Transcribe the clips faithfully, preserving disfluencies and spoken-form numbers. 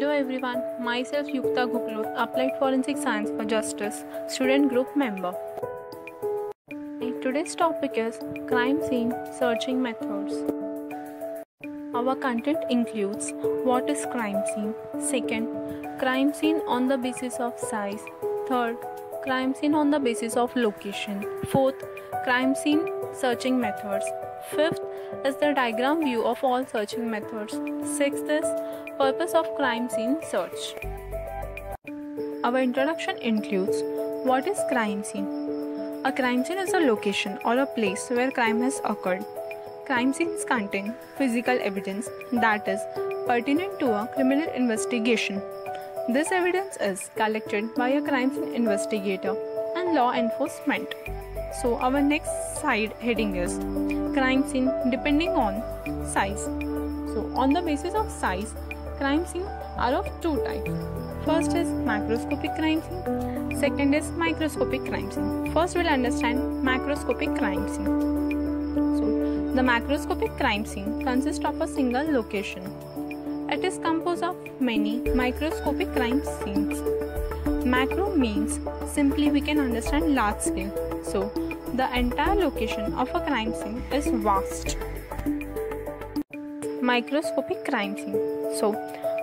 Hello everyone, myself Yukta Gupta, Applied Forensic Science for Justice, student group member. Today's topic is crime scene searching methods. Our content includes what is crime scene, second, crime scene on the basis of size, third, crime scene on the basis of location, fourth, crime scene searching methods, fifth is the diagram view of all searching methods, sixth is purpose of crime scene search. Our introduction includes what is crime scene? A crime scene is a location or a place where crime has occurred. Crime scenes contain physical evidence that is pertinent to a criminal investigation. This evidence is collected by a crime scene investigator and law enforcement. So our next side heading is crime scene depending on size. So on the basis of size, crime scenes are of two types. First is macroscopic crime scene. Second is microscopic crime scene. First we'll understand macroscopic crime scene. So the macroscopic crime scene consists of a single location. It is composed of many microscopic crime scenes. Macro means simply we can understand large scale. So the entire location of a crime scene is vast. Microscopic crime scene. So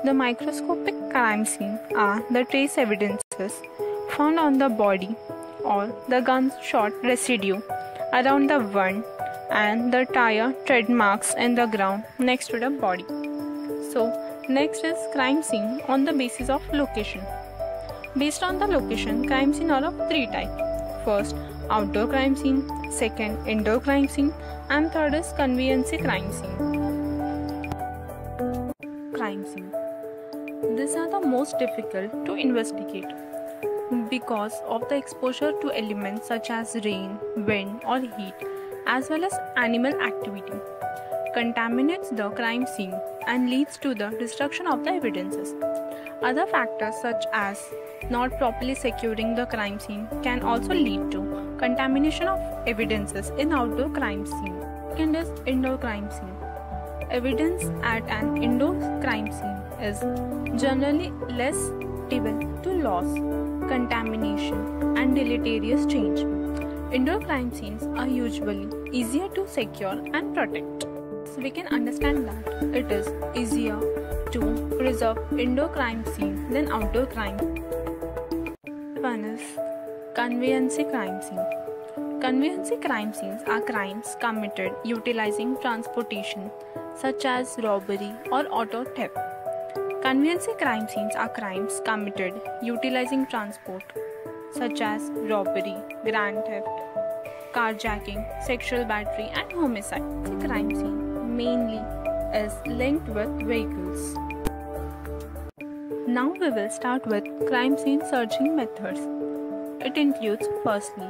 the microscopic crime scene are the trace evidences found on the body or the gunshot residue around the wound and the tire tread marks in the ground next to the body. So next is crime scene on the basis of location. Based on the location, crime scene are of three types. First, outdoor crime scene, second, indoor crime scene, and third is convenience crime scene. Crime scene. These are the most difficult to investigate because of the exposure to elements such as rain, wind, or heat, as well as animal activity. Contaminates the crime scene and leads to the destruction of the evidences. Other factors such as not properly securing the crime scene can also lead to contamination of evidences in outdoor crime scene. Second is indoor crime scene. Evidence at an indoor crime scene is generally less liable to loss, contamination, and deleterious change. Indoor crime scenes are usually easier to secure and protect. So we can understand that it is easier to preserve indoor crime scene than outdoor crime. One is conveyance crime scene. Conveyance crime scenes are crimes committed utilizing transportation such as robbery or auto theft. Conveyance crime scenes are crimes committed utilizing transport such as robbery, grand theft, carjacking, sexual battery, and homicide. The crime scene mainly is linked with vehicles. Now we will start with crime scene searching methods. It includes firstly,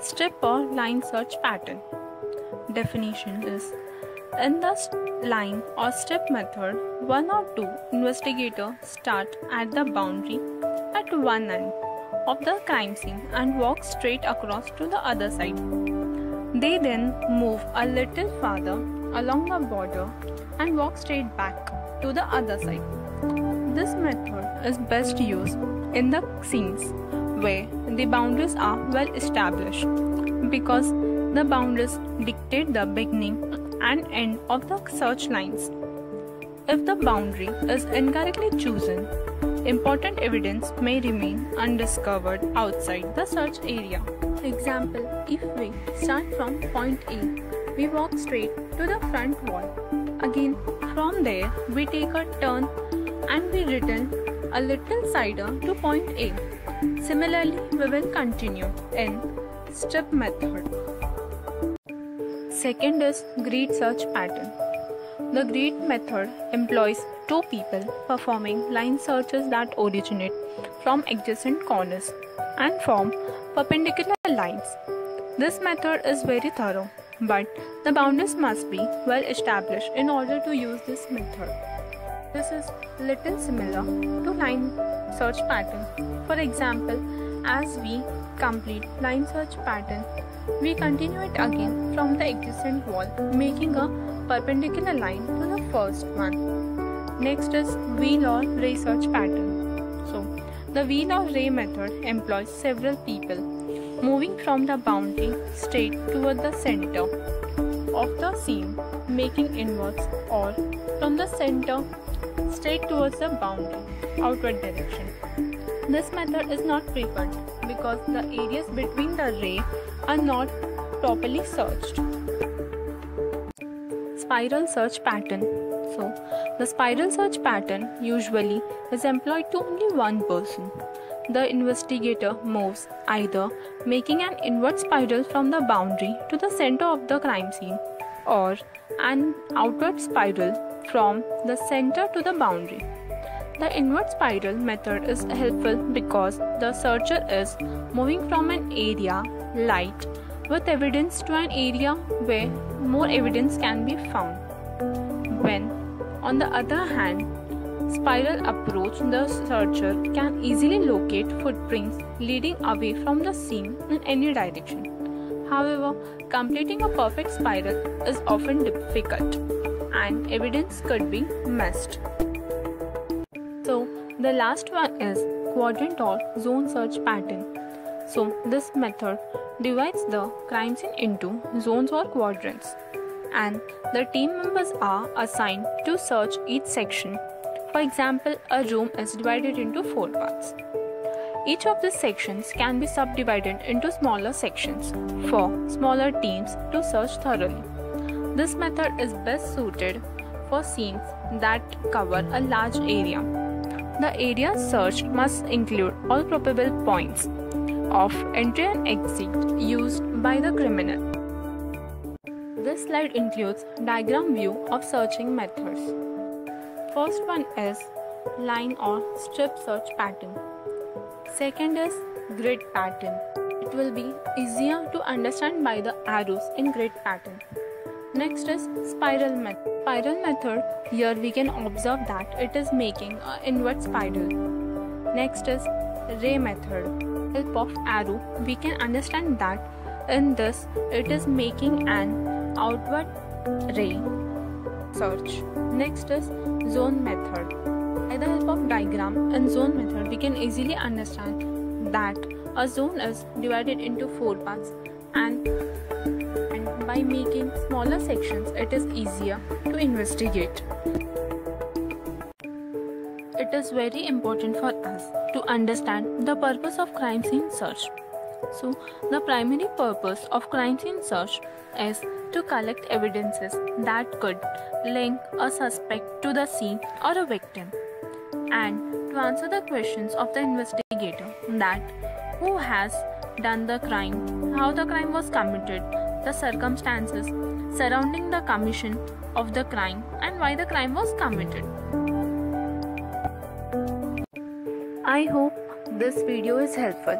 strip or line search pattern. Definition is, in the line or strip method, one or two investigators start at the boundary at one end of the crime scene and walk straight across to the other side. They then move a little farther along the border and walk straight back to the other side. This method is best used in the scenes where the boundaries are well established because the boundaries dictate the beginning and end of the search lines. If the boundary is incorrectly chosen, important evidence may remain undiscovered outside the search area. For example, if we start from point A, we walk straight to the front wall. Again, from there, we take a turn and we return a little sider to point A. Similarly, we will continue in strip method. Second is grid search pattern. The grid method employs two people performing line searches that originate from adjacent corners and form perpendicular lines. This method is very thorough, but the boundaries must be well established in order to use this method. This is little similar to line search pattern. For example, as we complete line search pattern, we continue it again from the adjacent wall, making a perpendicular line to the first one. Next is wheel or research pattern. So the wheel or ray method employs several people moving from the boundary straight toward the center of the seam, making inwards, or from the center straight towards the boundary, outward direction. This method is not preferred because the areas between the ray are not properly searched. Spiral search pattern. So, the spiral search pattern usually is employed to only one person. The investigator moves either making an inward spiral from the boundary to the center of the crime scene, or an outward spiral from the center to the boundary. The inward spiral method is helpful because the searcher is moving from an area light with evidence to an area where more evidence can be found. When, on the other hand, spiral approach, the searcher can easily locate footprints leading away from the scene in any direction. However, completing a perfect spiral is often difficult and evidence could be missed. So, the last one is quadrant or zone search pattern. So, this method divides the crime scene into zones or quadrants, and the team members are assigned to search each section. For example, a room is divided into four parts. Each of these sections can be subdivided into smaller sections for smaller teams to search thoroughly. This method is best suited for scenes that cover a large area. The area searched must include all probable points of entry and exit used by the criminal. This slide includes diagram view of searching methods. First one is line or strip search pattern. Second is grid pattern. It will be easier to understand by the arrows in grid pattern. Next is spiral method. Spiral method, here we can observe that it is making an inward spiral. Next is ray method. With the help of arrow, we can understand that in this it is making an outward ray search. Next is zone method. By the help of diagram and zone method, we can easily understand that a zone is divided into four parts, and by making smaller sections, it is easier to investigate. It is very important for us to understand the purpose of crime scene search. So, the primary purpose of crime scene search is to collect evidences that could link a suspect to the scene or a victim, and to answer the questions of the investigator, that who has done the crime, how the crime was committed, the circumstances surrounding the commission of the crime, and why the crime was committed. I hope this video is helpful.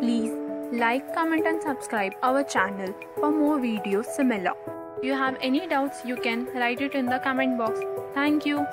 Please like, comment and subscribe our channel for more videos similar. If you have any doubts, you can write it in the comment box. Thank you.